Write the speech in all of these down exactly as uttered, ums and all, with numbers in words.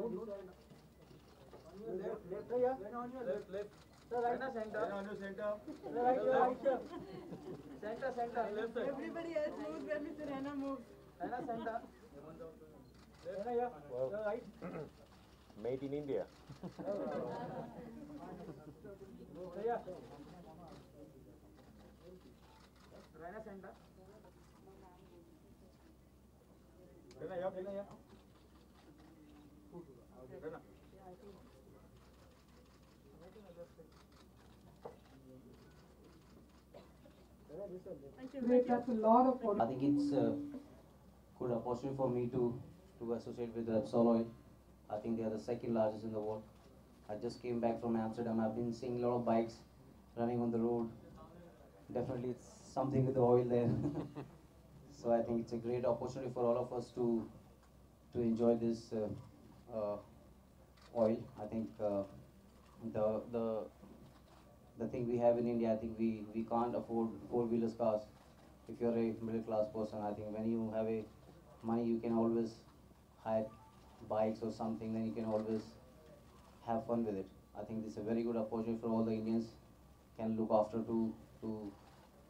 Left, left, yeah. Then on your left, left. Sir, right, center. Then on your center. Sir, right, sir, right, sir. Center, center. Left side. Everybody else moves when Mister Rana moves. Rana, center. Rana, yeah. Sir, right. Made in India. Sir, yeah. Rana, center. Rana, yeah. Rana, yeah. Rana. I think it's a good opportunity for me to, to associate with Repsol Oil. I think they are the second largest in the world. I just came back from Amsterdam. I've been seeing a lot of bikes running on the road. Definitely it's something with the oil there. So I think it's a great opportunity for all of us to, to enjoy this uh, uh, oil. I think uh, the, the The thing we have in India, I think we, we can't afford four-wheelers cars. If you're a middle-class person, I think when you have a money, you can always hire bikes or something, then you can always have fun with it. I think this is a very good opportunity for all the Indians can look after to to,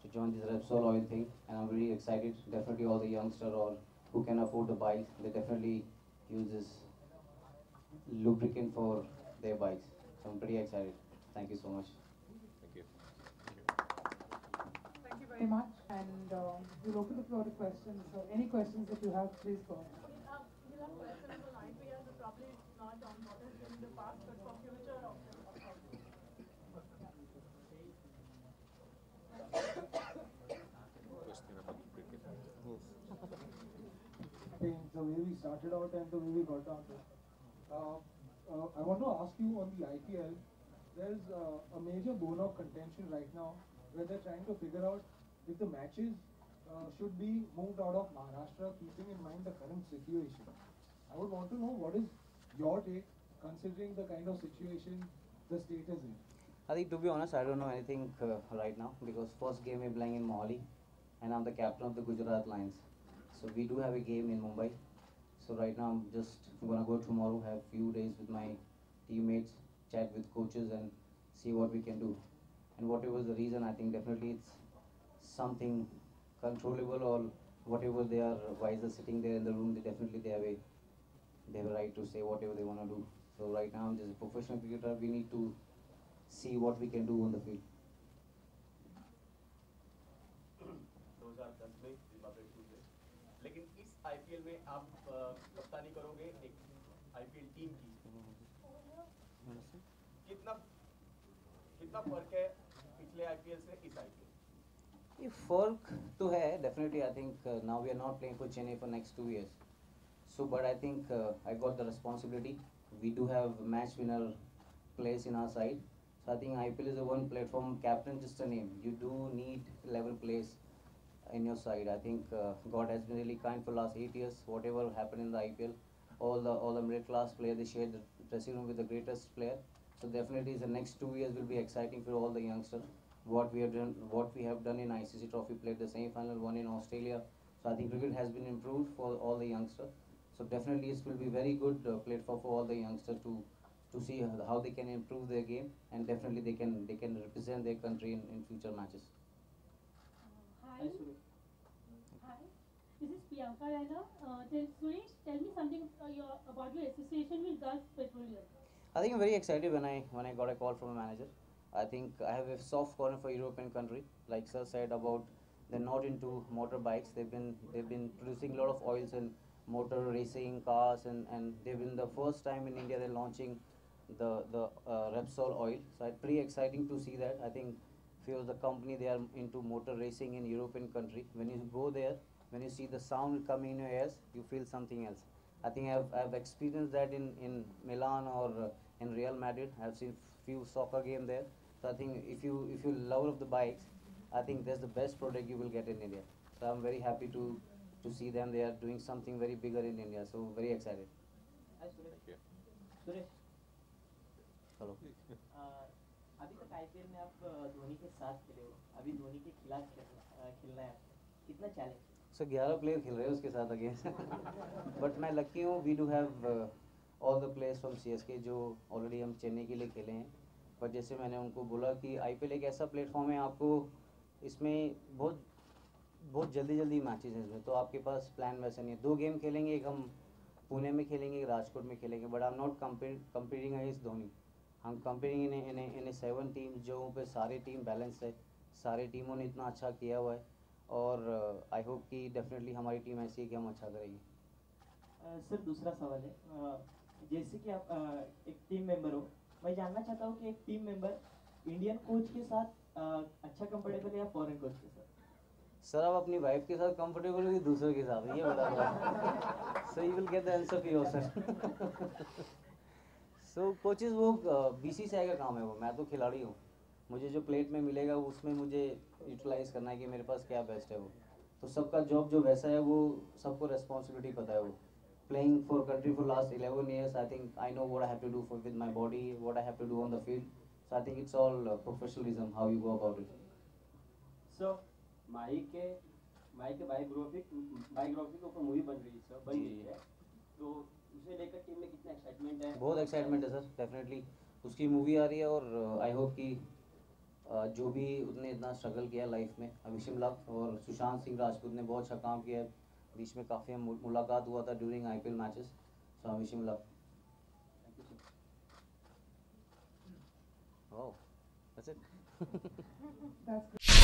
to join this Repsol Oil thing. And I'm really excited. Definitely all the youngsters or who can afford the bike, they definitely use this lubricant for their bikes. So I'm pretty excited. Thank you so much. Very much, and uh, we'll open the floor to questions. So, any questions that you have, please go. We'll have questions on I P L, but probably it's not on what has been in the past, but for future options. The way we started out and the way we got down there. Uh, uh, I want to ask you on the I P L, there's uh, a major bone of contention right now, where they're trying to figure out if the matches uh, should be moved out of Maharashtra, keeping in mind the current situation. I would want to know what is your take, considering the kind of situation the state is in. I think, to be honest, I don't know anything uh, right now, because first game we're playing in Mohali, and I'm the captain of the Gujarat Lions. So we do have a game in Mumbai. So right now I'm just gonna go tomorrow, have few days with my teammates, chat with coaches, and see what we can do. And whatever the reason, I think definitely it's something controllable, or whatever they are wiser sitting there in the room, they definitely they have a they have a right to say whatever they want to do. So right now I'm just a professional cricketer, we need to see what we can do on the field. Those are दस में elaborate होंगे, लेकिन इस I P L में आप कप्तानी करोगे एक I P L टीम की, कितना कितना फर्क है? If fork to hai, definitely I think uh, now we are not playing for Chennai for next two years. So, but I think uh, I got the responsibility. We do have match winner place in our side. So I think I P L is a one platform. Captain just a name. You do need level place in your side. I think uh, God has been really kind for last eight years. Whatever happened in the I P L, all the all the middle class players, they shared the dressing room with the greatest player. So definitely the next two years will be exciting for all the youngsters. What we have done, what we have done in I C C Trophy, played the semi-final, one in Australia. So I think cricket has been improved for all the youngsters. So definitely it will be very good uh, platform for all the youngsters to to see how they can improve their game, and definitely they can they can represent their country in, in future matches. Uh, hi. Hi. This is Priyanka Raina. Uh, tell Suresh, tell me something uh, your, about your association with Gulf Petroleum. I think I'm very excited when I when I got a call from a manager. I think I have a soft corner for European country. Like sir said about, they're not into motor bikes. They've been they've been producing a lot of oils and motor racing cars, and and they've been the first time in India they're launching the the uh, Repsol Oil. So it's pretty exciting to see that. I think few of the company, they are into motor racing in European country. When you go there, when you see the sound coming in your ears, you feel something else. I think I've, I've experienced that in, in Milan or uh, in Real Madrid. I've seen few soccer game there. So I think if you if you love the bikes, I think that's the best product you will get in India. So I'm very happy to to see them. They are doing something very bigger in India. So very excited. Hi, Suresh. Suresh. Hello. अभी तक I P L में आप धोनी के साथ खेले हो. अभी धोनी के खिलाफ खेलना है. कितना चैलेंज? So eleven player खेल रहे हैं उसके साथ against. But मैं lucky हूँ. We do have uh, all the players from C S K जो already हम चेन्नई के लिए खेले हैं. पर जैसे मैंने उनको बोला कि I P L एक ऐसा प्लेटफॉर्म है, आपको इसमें बहुत बहुत जल्दी जल्दी मैचेस हैं इसमें, तो आपके पास प्लान वैसा नहीं है. दो गेम खेलेंगे, एक हम पुणे में खेलेंगे, एक राजकोट में खेलेंगे. But I am not comparing against Dhoni, हम comparing in in in a seven team जो पे सारी टीम बैलेंस है, सारी टीमों ने इतना अच्छा किया हुआ है. और आई होप कि डेफिनेटली हमारी टीम ऐसी है कि हम अच्छा करेंगे. सर uh, दूसरा सवाल है, uh, जैसे कि आप uh, एक टीम मेंबर हो, मैं जानना चाहता हूँ कि एक टीम मेंबर इंडियन कोच के साथ uh, अच्छा कंफर्टेबल है या फॉरेन कोच के साथ? सर आप अपनी वाइफ के साथ कंफर्टेबल हो कि दूसरों के साथ, ये बता. So you will get the answer for yourself. So coaches वो बीसीसीआई का काम है, वो मैं तो खिलाड़ी हूँ, मुझे जो प्लेट में मिलेगा उसमें मुझे यूटिलाइज करना है कि मेरे पास क्या बेस्ट है. वो तो सबका जॉब जो वैसा है, वो सबको रेस्पॉन्सिबिलिटी पता है. वो playing for country for last eleven years, I think I know what I have to do for with my body, what I have to do on the field. So I think it's all uh, professionalism, how you go about it. So माई के माई के biographic biographic ऊपर movie बन रही है sir, बन रही है, तो उसे लेकर टीम में कितना एक्साइटमेंट है? बहुत एक्साइटमेंट है सर, डेफिनेटली उसकी मूवी आ रही है. और आई होप कि जो भी उसने इतना स्ट्रगल किया लाइफ में, अभिषेक लव और सुशांत सिंह राजपूत ने बहुत अच्छा काम किया है. बीच में काफ़ी मुलाकात हुआ था during IPL matches. So wish him luck. Oh that's it.